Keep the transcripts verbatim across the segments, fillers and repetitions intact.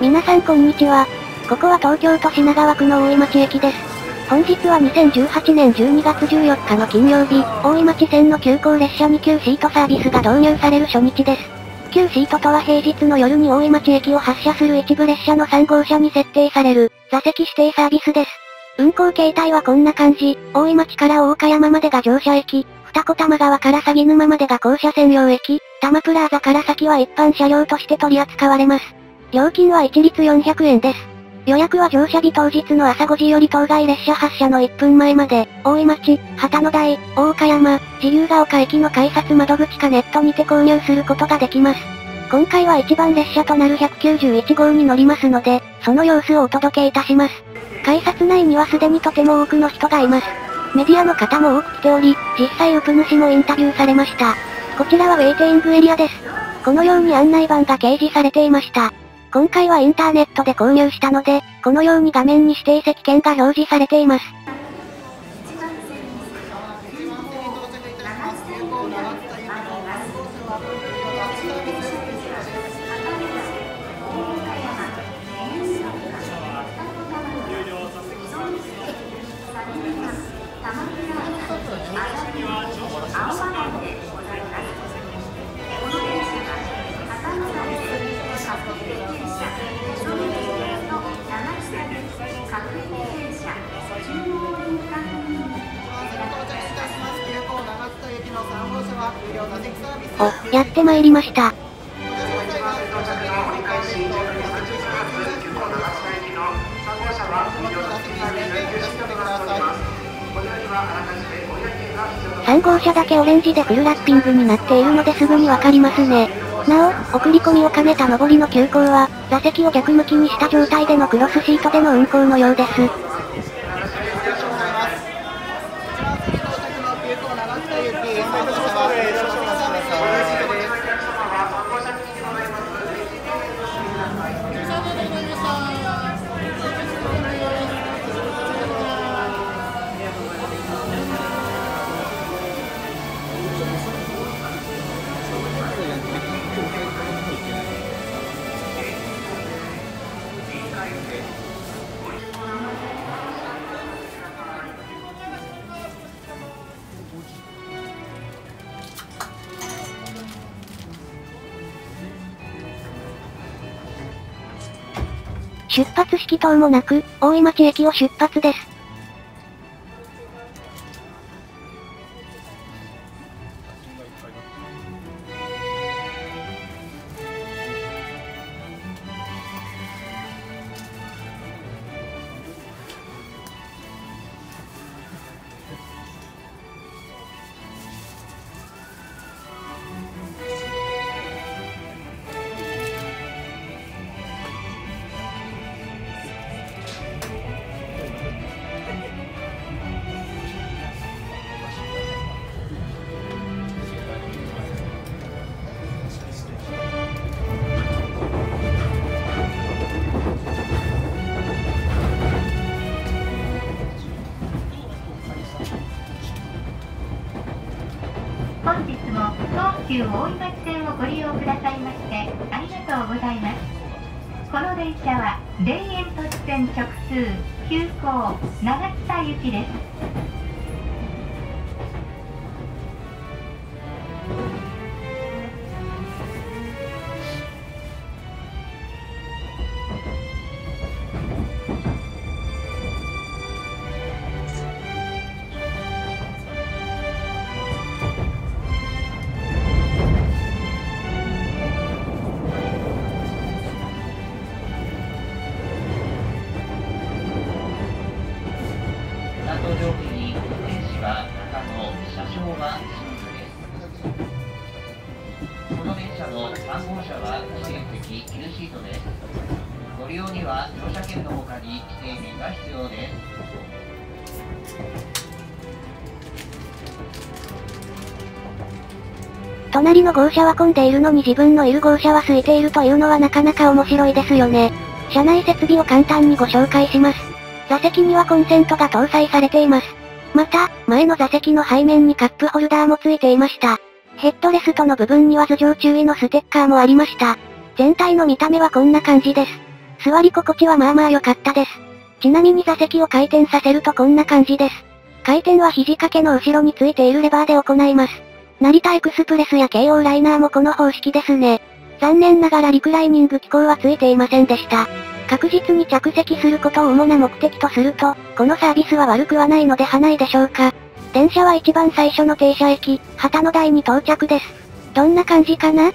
皆さんこんにちは。ここは東京都品川区の大井町駅です。本日はにせんじゅうはちねんじゅうにがつじゅうよっかの金曜日、大井町線の急行列車にきゅうシートサービスが導入される初日です。きゅうシートとは平日の夜に大井町駅を発車する一部列車のさんごうしゃに設定される、座席指定サービスです。運行形態はこんな感じ、大井町から大岡山までが乗車駅、二子玉川から鷺沼までが降車専用駅、多摩プラザから先は一般車両として取り扱われます。料金は一律よんひゃくえんです。予約は乗車日当日の朝ごじより当該列車発車のいっぷんまえまで、大井町、旗の台、大岡山、自由が丘駅の改札窓口かネットにて購入することができます。今回はいちばん列車となるひゃくきゅうじゅういちごうに乗りますので、その様子をお届けいたします。改札内にはすでにとても多くの人がいます。メディアの方も多く来ており、実際ウプ主もインタビューされました。こちらはウェイティングエリアです。このように案内板が掲示されていました。今回はインターネットで購入したので、このように画面に指定席券が表示されています。お、やってまいりました。さんごうしゃだけオレンジでフルラッピングになっているのですぐにわかりますね。なお、送り込みを兼ねた上りの急行は、座席を逆向きにした状態でのクロスシートでの運行のようです。出発式等もなく、大井町駅を出発です。本日も東急大井町線をご利用くださいましてありがとうございます。この電車は田園都市線直通急行長津田行きです。ご利用には乗車券のほかに指定券が必要です。隣の号車は混んでいるのに自分のいる号車は空いているというのはなかなか面白いですよね。車内設備を簡単にご紹介します。座席にはコンセントが搭載されています。また、前の座席の背面にカップホルダーもついていました。ヘッドレストの部分には頭上注意のステッカーもありました。全体の見た目はこんな感じです。座り心地はまあまあ良かったです。ちなみに座席を回転させるとこんな感じです。回転は肘掛けの後ろについているレバーで行います。成田エクスプレスや京王ライナーもこの方式ですね。残念ながらリクライニング機構はついていませんでした。確実に着席することを主な目的とすると、このサービスは悪くはないのではないでしょうか。電車は一番最初の停車駅、旗の台に到着です。どんな感じかな?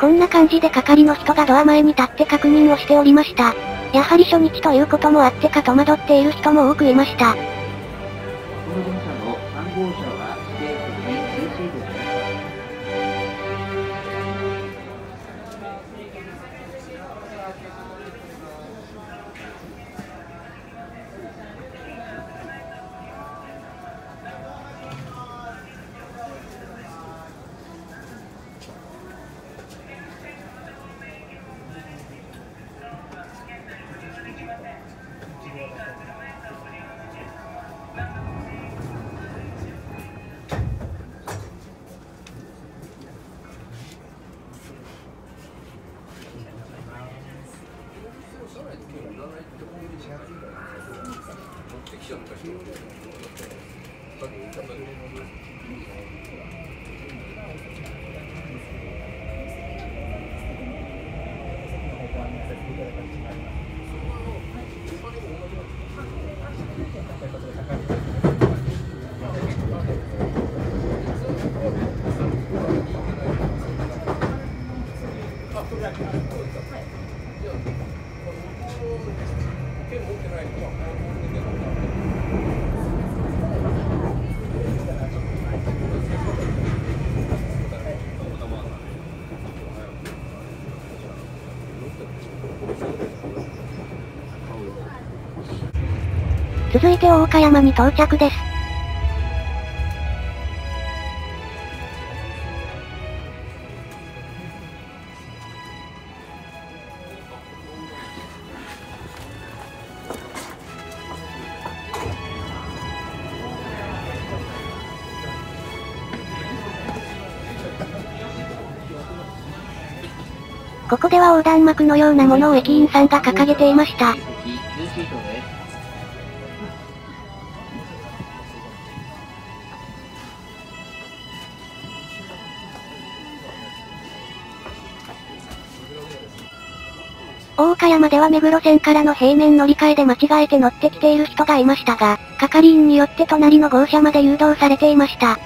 こんな感じで係の人がドア前に立って確認をしておりました。やはり初日ということもあってか戸惑っている人も多くいました。続いて大岡山に到着です。ここでは横断幕のようなものを駅員さんが掲げていました。大岡山では目黒線からの平面乗り換えで間違えて乗ってきている人がいましたが、係員によって隣の号車まで誘導されていました。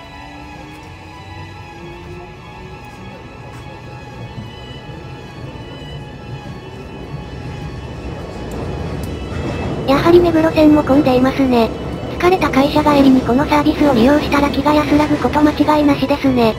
やはり目黒線も混んでいますね。疲れた会社帰りにこのサービスを利用したら気が安らぐこと間違いなしですね。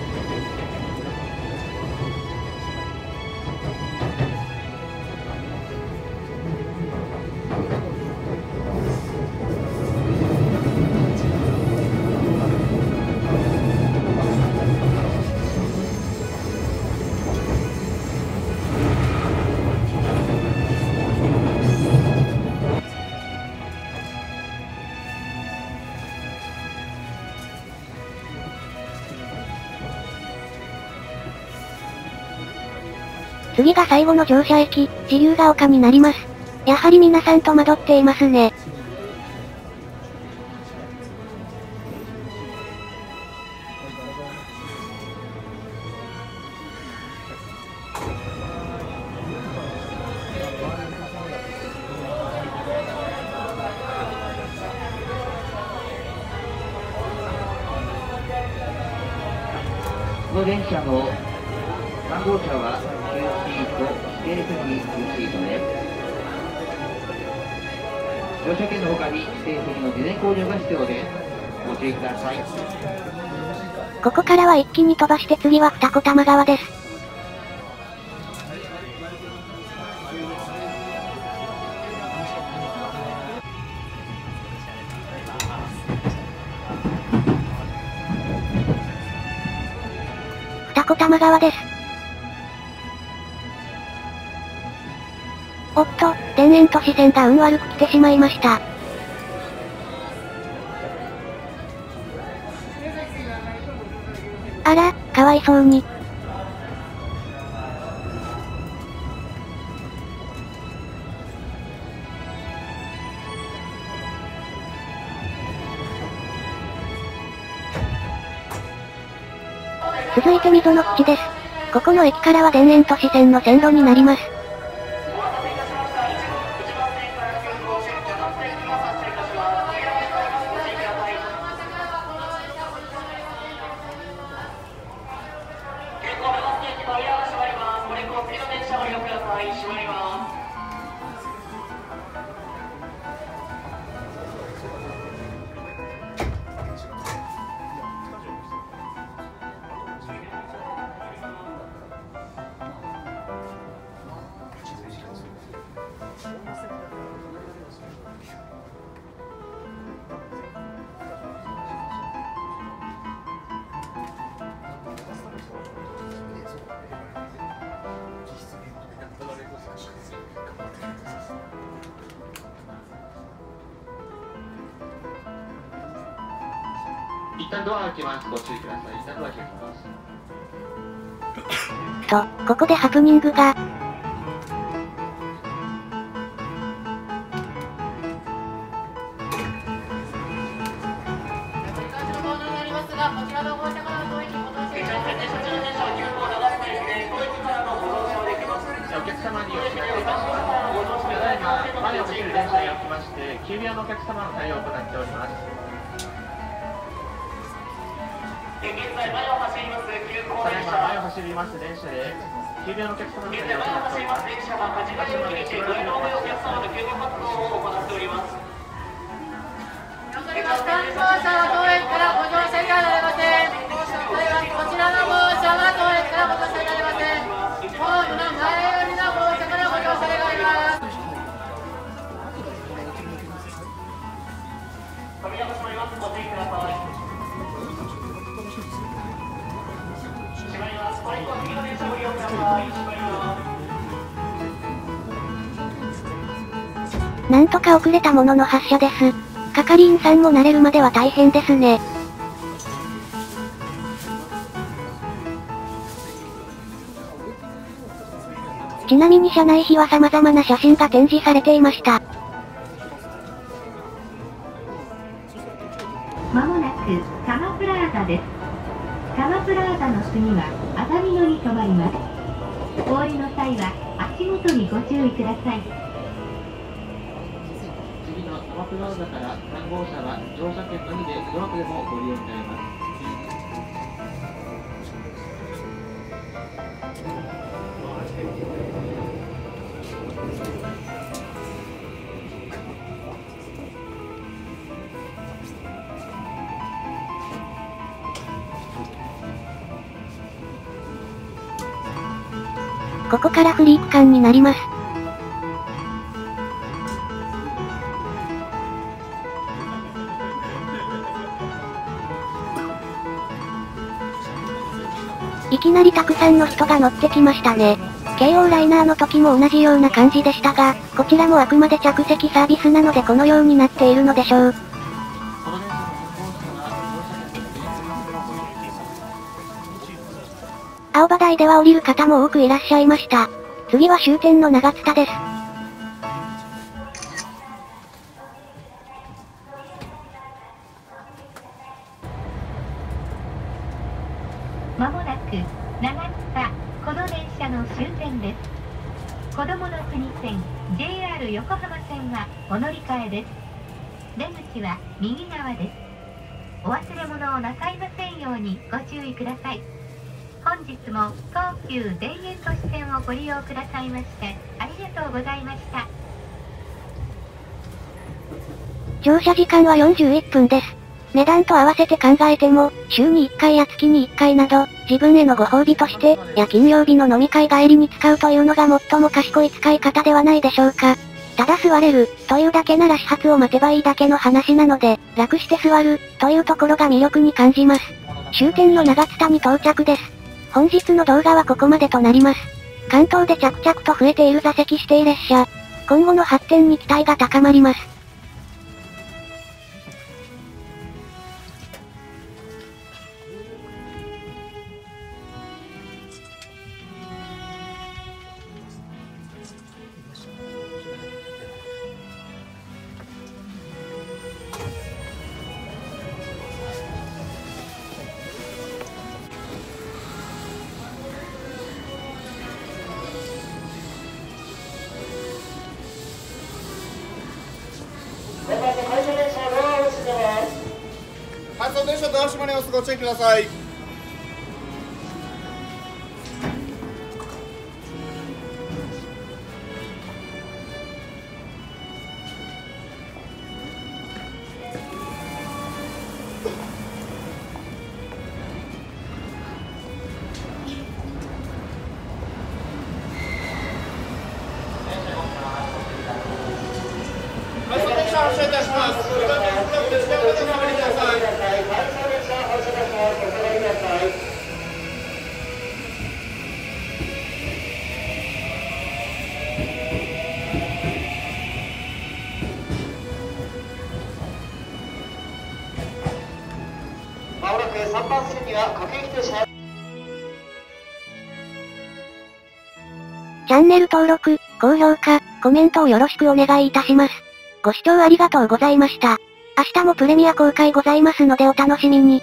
次が最後の乗車駅、自由が丘になります。やはり皆さん戸惑っていますね。この電車の番号車は乗車券の他に指定席の事前購入が必要です。ご注意ください。ここからは一気に飛ばして次は二子玉川です。横玉川です。おっと、田園都市線が運悪く来てしまいました。あら、かわいそうに。続いて溝の口です。ここの駅からは田園都市線の線路になります。一旦ドア開けます。ご注意ください。一旦ドア開けます。と、ここでハプニングが。なんとか遅れたものの発車です。係員さんも慣れるまでは大変ですね。ちなみに車内費は様々な写真が展示されていました。まもなく、多摩プラーザです。多摩プラーザの次は、熱海野に止まります。お降りの際は、足元にご注意ください。プラザからさん号車は乗車券のみでどなたでもご利用になれます。ここからフリー区間になります。いきなりたくさんの人が乗ってきましたね。京王ライナーの時も同じような感じでしたが、こちらもあくまで着席サービスなのでこのようになっているのでしょう。青葉台では降りる方も多くいらっしゃいました。次は終点の長津田です。右側です。お忘れ物をなさいませんようにご注意ください。本日も東急田園都市線をご利用くださいましてありがとうございました。乗車時間はよんじゅういっぷんです。値段と合わせて考えても、週にいっかいや月にいっかいなど自分へのご褒美としてや金曜日の飲み会帰りに使うというのが最も賢い使い方ではないでしょうか。ただ座れる、というだけなら始発を待てばいいだけの話なので、楽して座る、というところが魅力に感じます。終点の長津田に到着です。本日の動画はここまでとなります。関東で着々と増えている座席指定列車。今後の発展に期待が高まります。ご注意ください。改札列車発車いたします。まもなくさんばん線には各駅停車。チャンネル登録、高評価、コメントをよろしくお願いいたします。ご視聴ありがとうございました。明日もプレミア公開ございますのでお楽しみに。